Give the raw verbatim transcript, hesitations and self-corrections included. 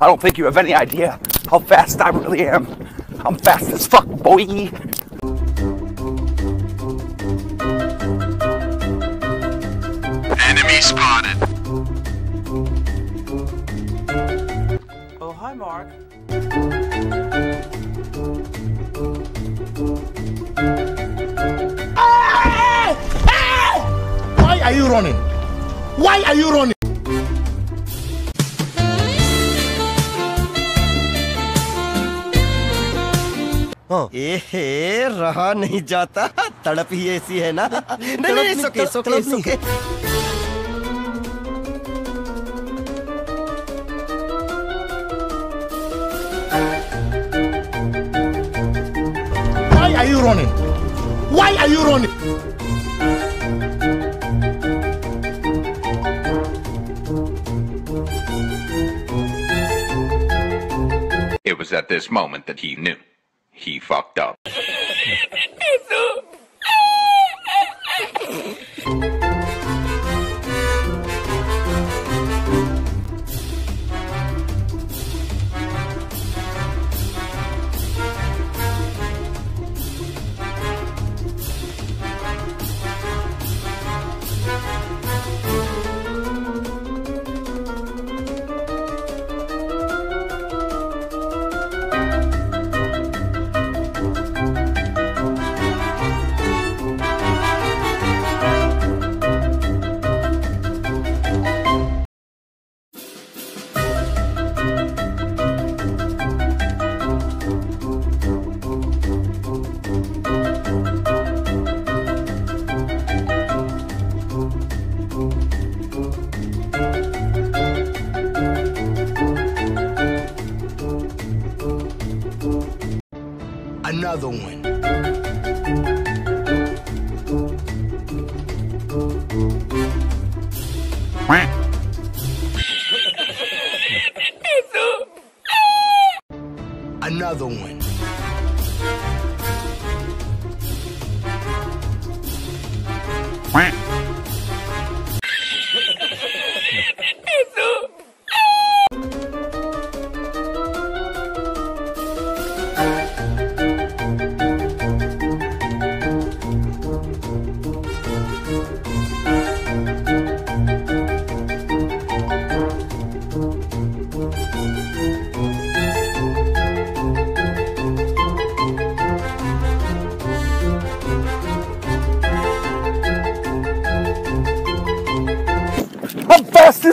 I don't think you have any idea how fast I really am. I'm fast as fuck, boy. Enemy spotted. Oh, hi, Mark. Ah! Ah! Why are you running? Why are you running? ए हे, रहा नहीं जाता, तड़प ही ऐसी है ना। नहीं नहीं, सोके सोके सोके। Why are you running? Why are you running? It was at this moment that he knew. He fucked up. Another one. Another one. I'm fast